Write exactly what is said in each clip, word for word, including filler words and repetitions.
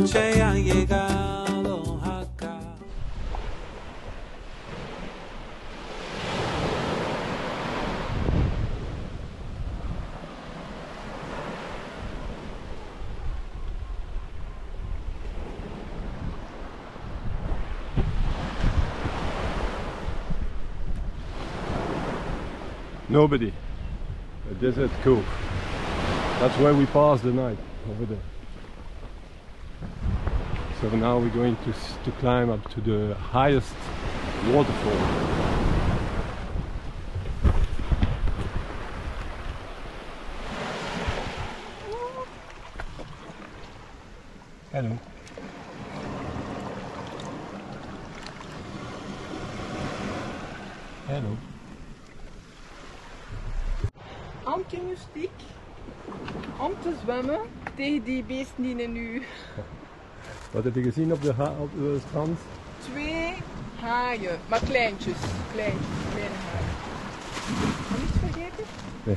noche ha llegado acá. Nobody. A desert cove. That's where we passed the night, over there. So now we're going to, to climb up to the highest waterfall. Hello. Hello. Om kinderstiek, om te zwemmen tegen die beesten die nu. Wat heb je gezien op de, op de strand? Twee haaien, maar kleintjes, kleintjes, kleine haaien. Heb je iets vergeten? Nee.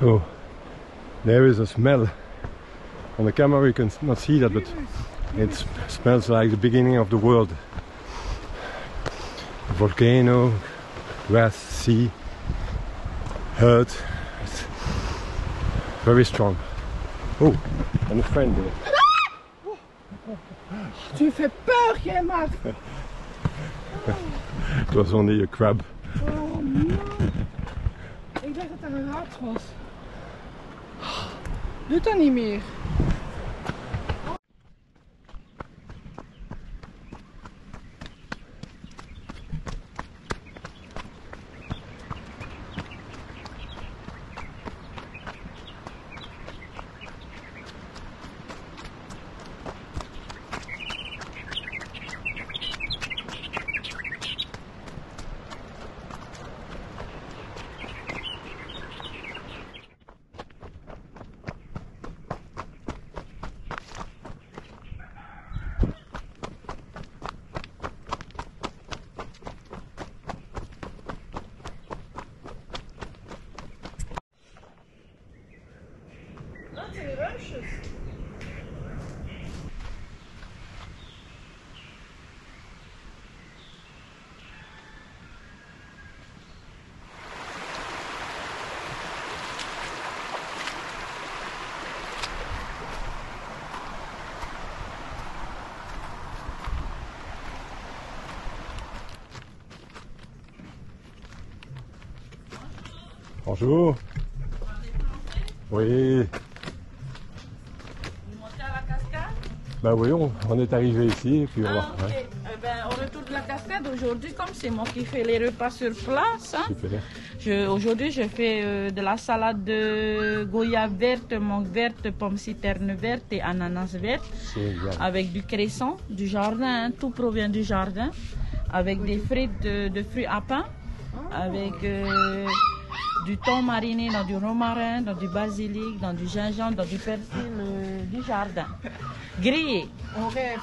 So there is a smell. On the camera you can not see that, but it smells like the beginning of the world. Volcano, grass, sea, hurt. It's very strong. Oh, and a friend there. Tu fais peur, Gemma. It was only a crab. Oh no! Ik dacht dat er een rat was. Doet dat niet meer. Bonjour. Oui. Vous montez à la cascade? Ben oui, on, on est arrivé ici et puis on ah, va. Okay. Ouais. Euh, ben, on retourne de la cascade aujourd'hui, comme c'est moi qui fais les repas sur place. Hein. Super. Aujourd'hui, je fais euh, de la salade de goya verte, mangue verte, pomme citerne verte et ananas verte. Avec du cresson, du jardin, hein. Tout provient du jardin. Avec des frites de, de fruits à pain. Oh. Avec. Euh, du thon mariné, dans du romarin, dans du basilic, dans du gingembre, dans du persil, euh, du jardin. Grillé. On rêve.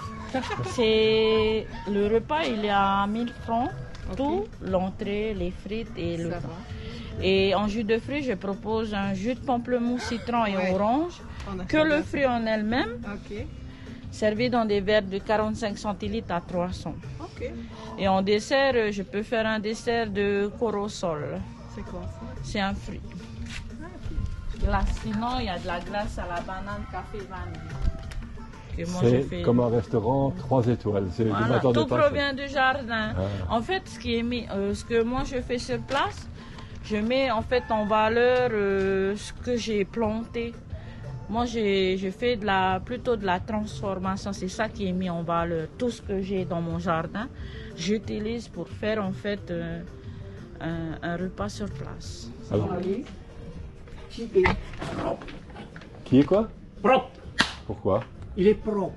C'est le repas, il est à mille francs, okay. Tout, l'entrée, les frites et le thon. Et en jus de fruits, je propose un jus de pamplemousse, citron et ouais. Orange, que le fruit en elle-même, okay. Servi dans des verres de quarante-cinq centilitres à trois cents. Okay. Et en dessert, je peux faire un dessert de corosol. C'est quoi ça? C'est un fruit. Là, sinon, il y a de la glace à la banane, café, vanille. C'est fais... comme un restaurant trois étoiles. Voilà, tout de provient du jardin. Ah. En fait, ce, qui est mis, euh, ce que moi je fais sur place, je mets en fait en valeur euh, ce que j'ai planté. Moi, je, je fais de la, plutôt de la transformation. C'est ça qui est mis en valeur. Tout ce que j'ai dans mon jardin, j'utilise pour faire en fait euh, un, un repas sur place. Ah bon. Qui est quoi? Propre. Pourquoi? Il est propre.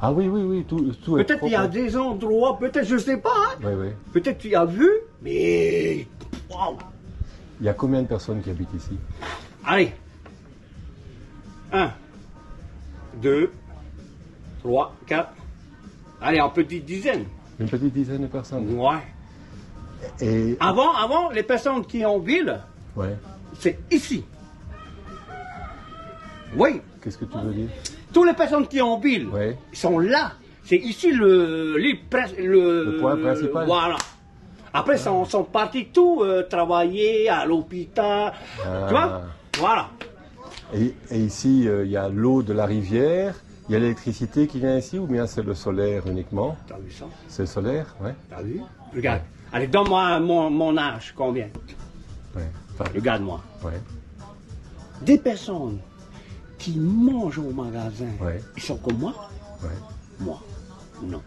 Ah oui, oui, oui, tout, tout est propre. Peut-être il y a des endroits, peut-être, je ne sais pas. Hein? Oui, oui. Peut-être tu as vu, mais... Wow. Il y a combien de personnes qui habitent ici? Allez. un, deux, trois, quatre. Allez, en petite dizaine. Une petite dizaine de personnes. Ouais. Et... Avant, avant, les personnes qui sont en ville, ouais. C'est ici. Oui. Qu'est-ce que tu veux dire? Toutes les personnes qui sont en ville, ouais, sont là. C'est ici le, le, le, le point principal. Voilà. Après, ils ah. sont, sont partis tous euh, travailler à l'hôpital. Ah. Tu vois? Voilà. Et, et ici, il euh, y a l'eau de la rivière, il y a l'électricité qui vient ici, ou bien c'est le solaire uniquement? T'as vu ça? C'est le solaire, ouais. T'as vu? Regarde. Ouais. Allez, donne-moi mon, mon âge, combien? Ouais. Enfin, regarde-moi. Ouais. Des personnes qui mangent au magasin, ouais, ils sont comme moi? Ouais. Moi, non.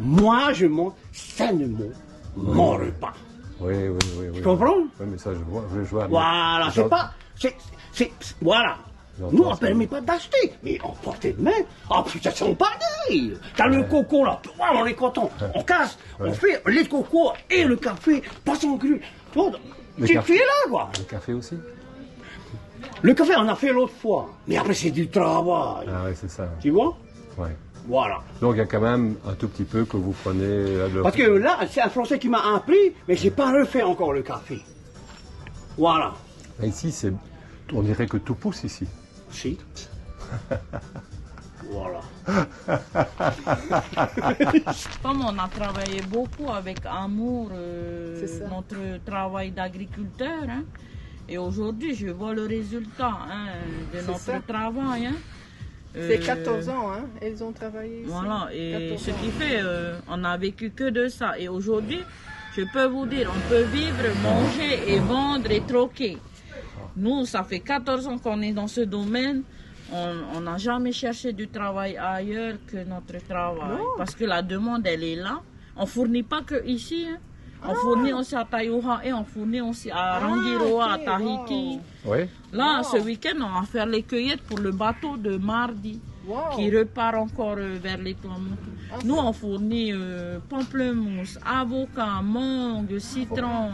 Moi, je mange sainement mon repas. Oui, oui, oui. Tu oui, comprends? Oui, mais ça, je vois. Je vois voilà, c'est pas... C est, c est, voilà. Nous, on ne permet pas d'acheter. Mais en portée de main, ah oh, putain, c'est pareil. T'as ouais. le coco là, on est content. Ouais. On casse, ouais. on fait les cocos et le café, poisson cru. Tu es là, quoi. Le café aussi? Le café, on a fait l'autre fois. Mais après, c'est du travail. Ah oui, c'est ça. Tu vois? Oui. Voilà. Donc il y a quand même un tout petit peu que vous prenez... À leur... Parce que là, c'est un Français qui m'a appris, mais j'ai pas refait encore le café. Voilà. Et ici, c'est... On dirait que tout pousse ici. Si. Voilà. Comme on a travaillé beaucoup avec amour euh, notre travail d'agriculteur, hein, et aujourd'hui, je vois le résultat hein, de notre ça. travail. Hein. C'est quatorze ans, hein, elles ont travaillé ici. Voilà, et ce qui fait, euh, on n'a vécu que de ça. Et aujourd'hui, je peux vous dire, on peut vivre, manger et vendre et troquer. Nous, ça fait quatorze ans qu'on est dans ce domaine. On n'a jamais cherché du travail ailleurs que notre travail. Non. Parce que la demande, elle est là. On ne fournit pas que ici. Hein. On ah. fournit aussi à Tahiohae, on fournit aussi à Rangiroa, ah, okay. à Tahiti. Wow. Oui. Là, wow. ce week-end, on va faire les cueillettes pour le bateau de mardi, wow. qui repart encore euh, vers les Tuamotu. Ah, nous, on fournit euh, pamplemousse, avocat, mangue, citron.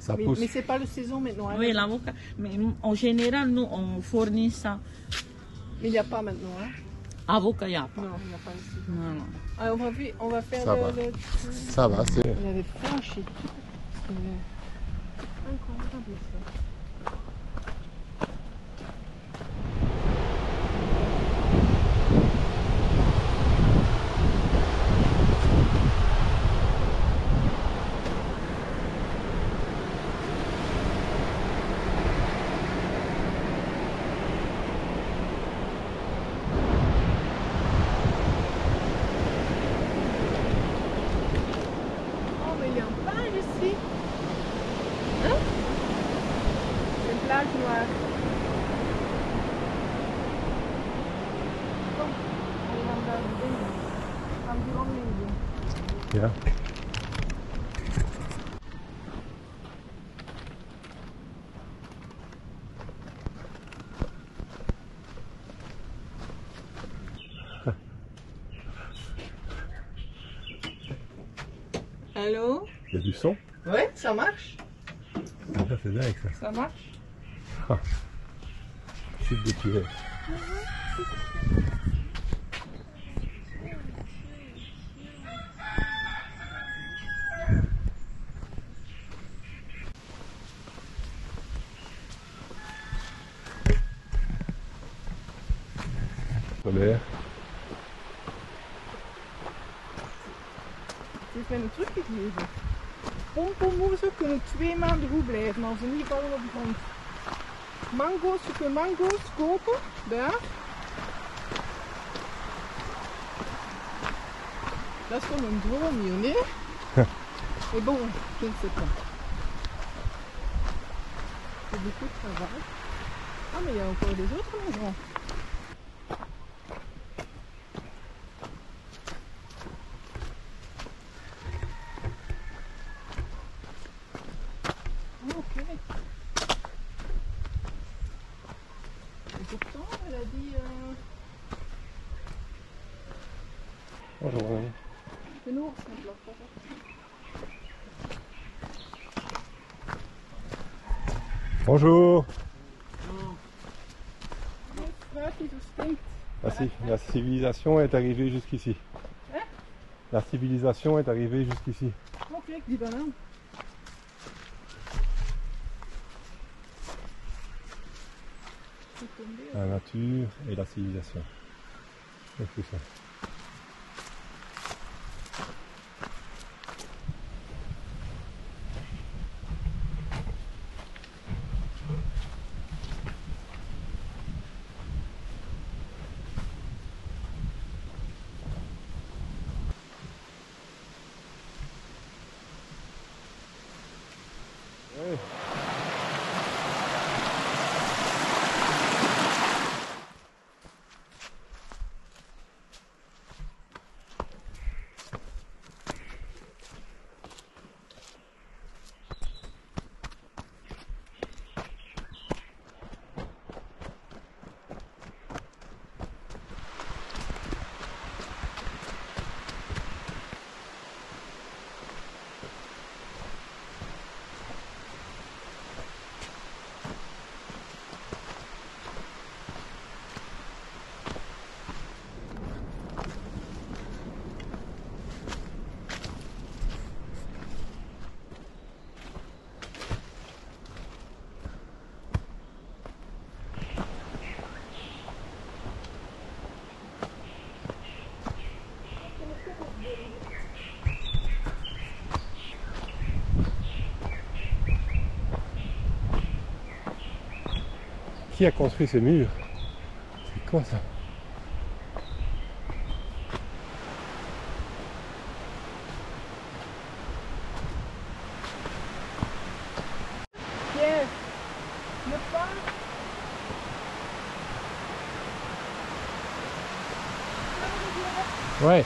Ça pousse. Mais, mais c'est pas la saison maintenant. Hein, oui, l'avocat. Mais en général, nous, on fournit ça. Mais il n'y a pas maintenant, hein? Avocat, il n'y a pas. Non, il n'y a pas ici. Non, non. Ah, on, va, on va faire ça le... va. Le... Ça va, c'est... Il avait franchi. C'est incroyable, ça. Allô? Il y a du son? Ouais, ça marche. Ah, ça, c'est dingue, ça. Ça marche. Ah. Chute de cuvée. Solaire. Ben teruggegeven. Pompoenmoersen twee maanden goed blijven, maar ze niet vallen op de grond. Mango's, je kunt mango's kopen, daar. Dat is gewoon een droom hier, nee? Et bon, je ne sais pas. C'est beaucoup de travail. Ah, mais il y a encore des autres maisons. Bonjour. La, la civilisation est arrivée jusqu'ici. Hein? La civilisation est arrivée jusqu'ici. Ok, dis pas non. La nature et la civilisation. C'est tout ça. Qui a construit ces murs? C'est quoi ça? Pierre, le pain. Ouais.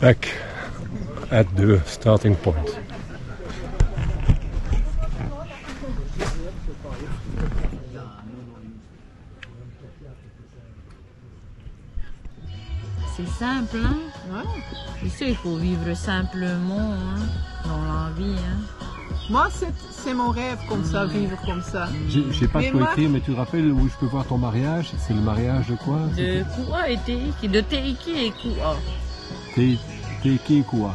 Back at the starting point. C'est simple, hein? Ouais. C'est ça, il faut vivre simplement, hein? Dans la vie, hein? Moi, c'est mon rêve, comme ça, vivre comme ça. Je sais pas toi été, mais tu te rappelles où je peux voir ton mariage? C'est le mariage de quoi? De Koua et Teiki, de Teiki et Koua. Téiki et Koua.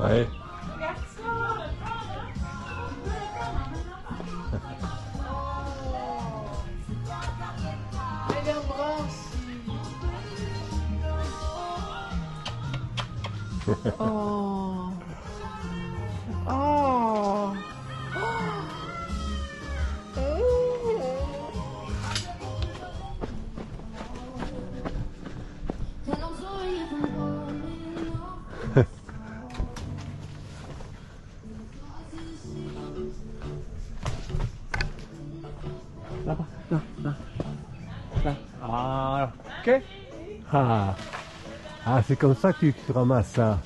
Ouais. Oh. Oh. Oh. Là-bas, là, là, là. Ah, ok. Ah. Ah, c'est comme ça que tu te ramasses ça.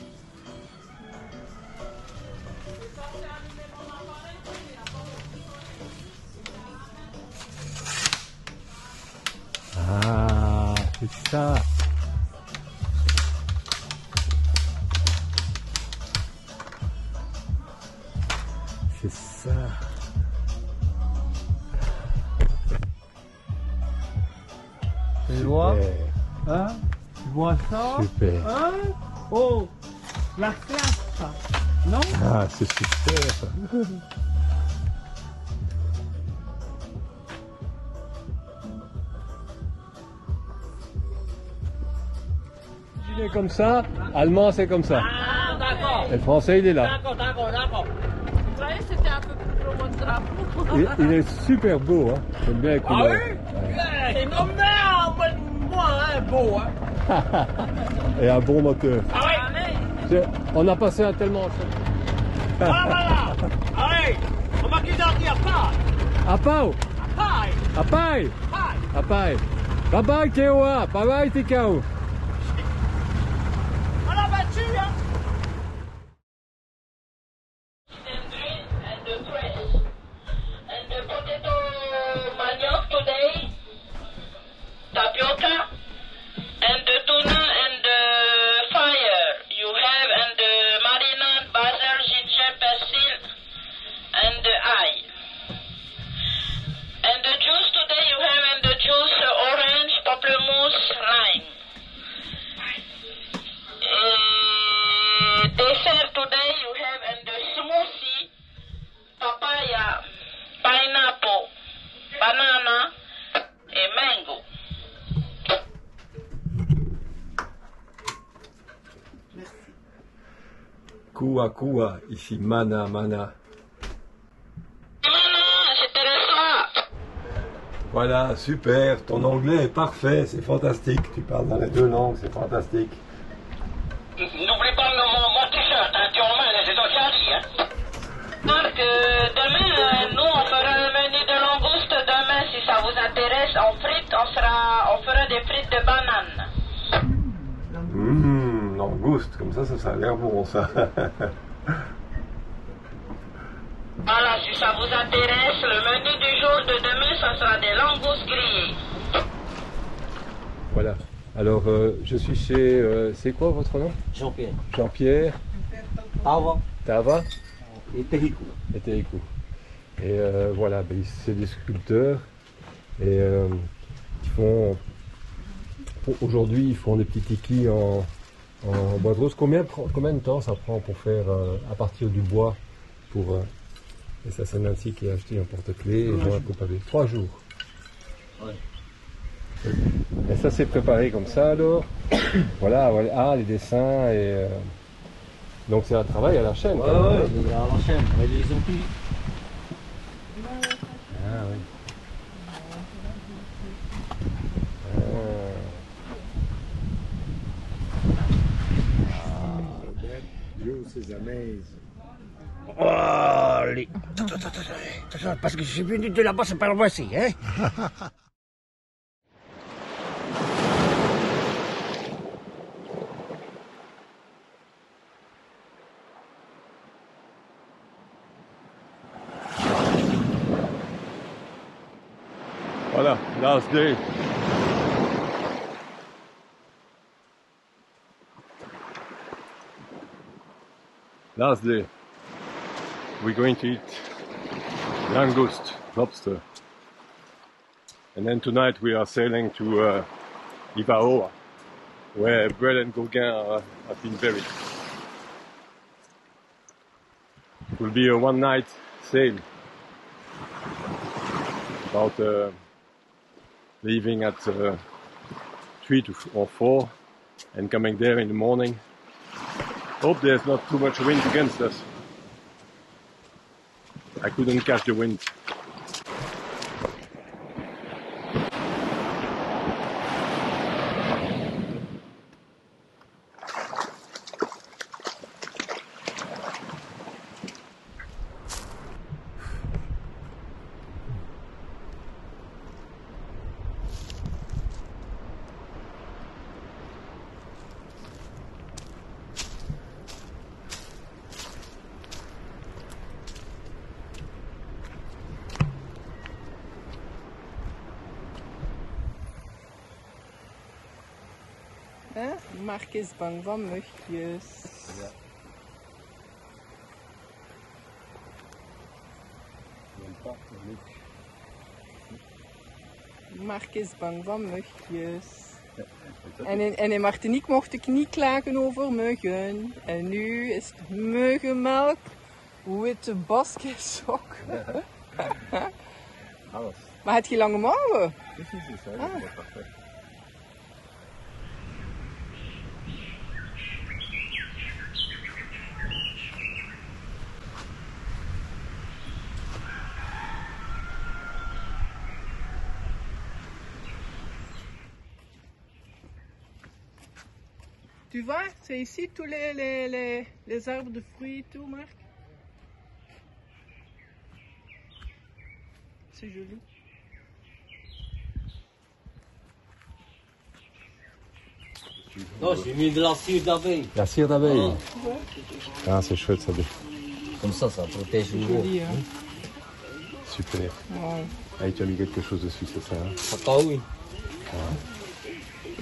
Ah, c'est ça. ça. Tu vois? Hein? Tu vois ça? Super. Hein? Oh, la classe, ça. Non? Ah, c'est super, ça. Il est comme ça, allemand c'est comme ça. Ah, d'accord. Et le français il est là. D'accord, d'accord, d'accord. Vous voyez, c'était un peu plus gros mon drapeau. Il, il est super beau, hein. J'aime bien les couleurs. Ah oui? Ouais. C'est comme ça, moi, hein, beau, hein. Et un bon moteur. Ah oui? On a passé un tellement. Ah voilà. Allez, on va quitter à Pai. À Pai. À Pai. À Pai. Bye bye Koua, bye bye Téhicou. Koua, Koua, ici Mana, Mana. Mana, je te reçois. Voilà, super, ton anglais est parfait, c'est fantastique. Tu parles dans les deux langues, c'est fantastique. N'oublie pas mon t-shirt, tu en main, c'est aussi Harry. Donc, demain, nous, on fera le menu de langouste. Demain, si ça vous intéresse, en frites, on fera, on fera des frites de banane. Langouste, comme ça, ça, ça a l'air bon, ça. Voilà, si ça vous intéresse, le menu du jour de demain, ça sera des langoustes grillées. Voilà. Alors, euh, je suis chez... Euh, c'est quoi votre nom? Jean-Pierre. Jean-Pierre. Tava. Tava. Et Téhicou. Et Téhicou. Et euh, voilà, ben, c'est des sculpteurs. Et euh, ils font... Aujourd'hui, ils font des petits tikis en... En bois de rose, combien, combien de temps ça prend pour faire euh, à partir du bois pour, euh, et ça c'est Nancy qui a acheté un porte-clés et moi un coupe à vis. Trois jours. Ouais. Et ça c'est préparé comme ça alors. voilà, voilà, ah les dessins et euh, donc c'est un travail à la chaîne. Ouais, ouais, ouais. Ouais, à la chaîne, mais ils ont plus. Ah oui. C'est amazing. Oh, les... Parce que je suis venu de là-bas, c'est pas loin ici, hein. Voilà, last day. Last day, we're going to eat langoust, lobster, and then tonight we are sailing to uh, Hiva Oa, where Brel and Gauguin are, have been buried. It will be a one-night sail, about uh, leaving at uh, three to or four, and coming there in the morning. Hope there's not too much wind against us. I couldn't catch the wind. Marques Bangwa möchtest. Ja. Marcus bang van mugjes. En in, en in Martinique mocht ik niet klagen over muggen. En nu is het muggenmelk, witte basketsokken. Ja. Alles. Maar heb je lange mouwen? Precies, is hè. Ah. Tu vois, c'est ici tous les, les, les, les arbres de fruits et tout, Marc. C'est joli. Non, j'ai mis de la cire d'abeille. La cire d'abeille. Ah, ouais. Ah c'est chouette ça. Comme ça, ça protège le gros. Hein. Super. Ouais. Ah, tu as mis quelque chose dessus, c'est ça hein? Ah oui. Ah.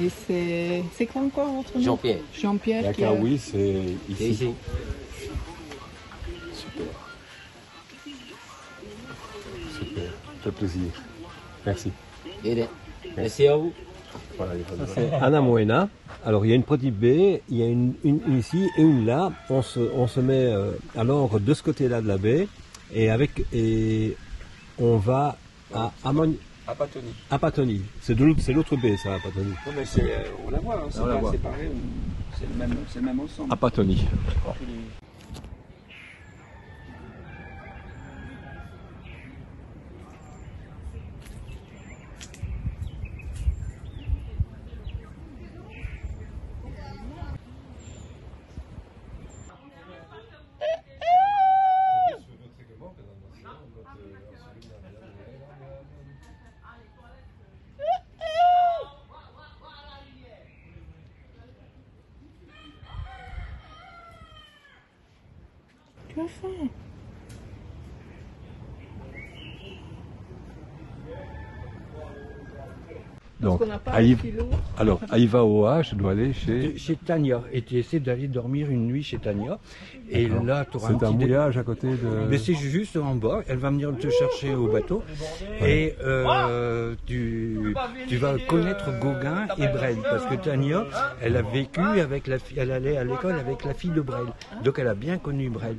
Et c'est... c'est quoi encore votre nom? Jean-Pierre. Jean-Pierre la Kaoui, a... c'est ici. ici. Super. Super. Quel plaisir. Merci. Merci. Merci à vous. Voilà, c'est Ana Moena. Alors il y a une petite baie, il y a une, une ici et une là. On se, on se met à l'encre de ce côté-là de la baie. Et avec... et on va à Amon... Apatoni. Apatoni. C'est l'autre baie, ça, Apatoni. Non, mais c'est, euh, on la voit, hein, c'est pas séparé, c'est le même, c'est le même ensemble. Apatoni. Oh. Donc, à, Hiv... Alors, à Hiva Oa, je dois aller chez... chez Tania. Et tu essaies d'aller dormir une nuit chez Tania. Et là, tu auras un, un mouillage dé... à côté de... Mais c'est juste en bas. Elle va venir te chercher au bateau. Ouais. Et euh, tu, tu vas connaître Gauguin et Brel. Parce que Tania, elle a vécu avec la fille... Elle allait à l'école avec la fille de Brel. Donc, elle a bien connu Brel.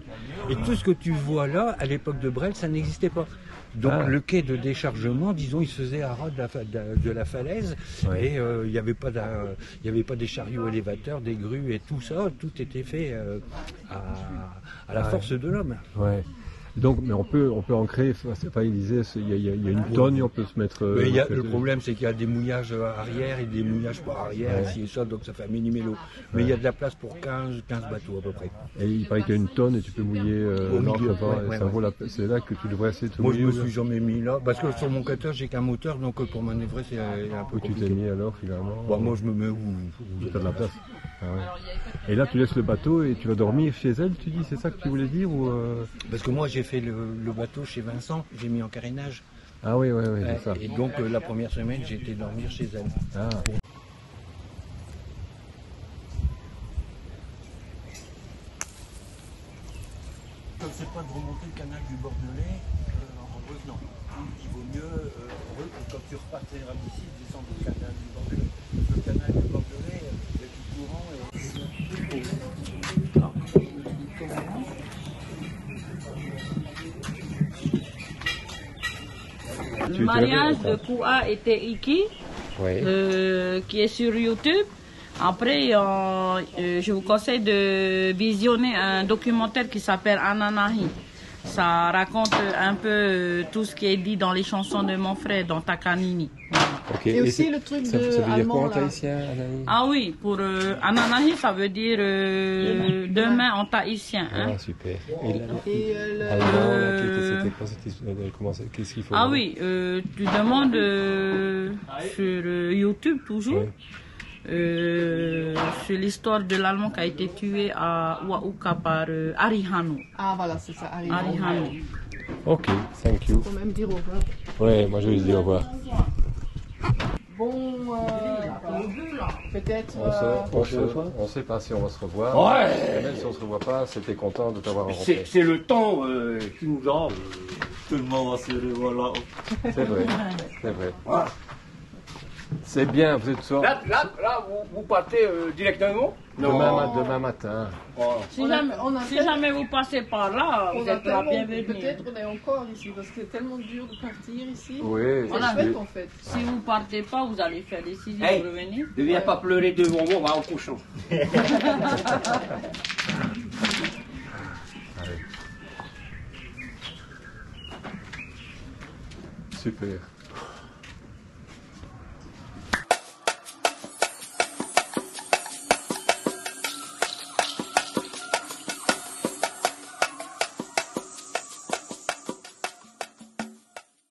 Et tout ce que tu vois là, à l'époque de Brel, ça n'existait pas. Donc ah. Le quai de déchargement, disons, il se faisait à ras de la, de, de la falaise, ouais. Et il euh, n'y avait, avait pas des chariots élévateurs, des grues et tout ça, tout était fait euh, à, à la ouais. force de l'homme. Ouais. Donc, mais on peut, on peut en créer, c'est pas, il disait, il y, y, y a une tonne et on peut se mettre... Euh, mais y a, le problème, c'est qu'il y a des mouillages arrière et des mouillages par arrière, ouais. Ici et ça, donc ça fait un mini-mélo. Mais il ouais. y a de la place pour quinze, quinze bateaux à peu près. Et il paraît qu'il y a une tonne et tu peux mouiller... Euh, Au milieu, ouais, ouais, ouais. C'est là que tu devrais essayer de te Moi, mouiller. Moi, je me suis jamais mis là, parce que sur mon cutter, j'ai qu'un moteur, donc pour manœuvrer, c'est un peu compliqué. Où tu t'es mis alors, finalement bah, moi, je me mets où, où tu as de la place. Ah ouais. Et là, tu laisses le bateau et tu vas dormir chez elle, tu dis, c'est ça que tu voulais dire ou euh... Parce que moi, j'ai fait le, le bateau chez Vincent, j'ai mis en carénage. Ah oui, oui, oui, c'est ça. Et donc, euh, la première semaine, j'ai été dormir chez elle. Ah. Je ne sais pas de remonter le canal du Bordelais euh, en revenant. Il vaut mieux, euh, quand tu repars tes rames ici, descendre le canal du Bordelais. Le canal du Bordelais, il y a du courant et... Le mariage de Koua et Teiki, oui. euh, qui est sur YouTube. Après, euh, euh, je vous conseille de visionner un documentaire qui s'appelle Ananahi. Ça raconte un peu euh, tout ce qui est dit dans les chansons de mon frère, dans Takanini. Okay. Et, et aussi le truc ça, de ça veut dire quoi en tahitien, Ananahi? Ah oui, pour euh, Ananahi, ça veut dire euh, demain en tahitien. Hein. Ah super. Et, la, et euh, euh, qu'est-ce qu'il faut? Ah oui, euh, tu demandes euh, sur euh, YouTube toujours oui. euh, sur l'histoire de l'Allemand qui a été tué à Ouahouka par euh, Arihano. Ah voilà, c'est ça, Arihano. Arihano. Ok, thank you. Faut même dire au revoir. Ouais, moi je vais dire au revoir. Bon, euh, peut-être... Euh... On, on, on sait pas si on va se revoir. Ouais. Même si on se revoit pas, c'était content de t'avoir rencontré. C'est le temps euh, qui nous a... tout le monde va se revoir là-haut. C'est vrai, c'est vrai. Voilà. C'est bien, vous êtes sortis. Là, là, là vous, vous partez euh, directement demain, oh. demain matin. Oh. Si, jamais, on a... si jamais vous passez par là, on vous êtes la bienvenue. Peut-être on est encore ici, parce que c'est tellement dur de partir ici. Oui. On a fait, en fait. Si vous ne partez pas, vous allez faire des six hey, pour revenir. Ne viens ouais. pas pleurer devant moi, on va au cochon. Super.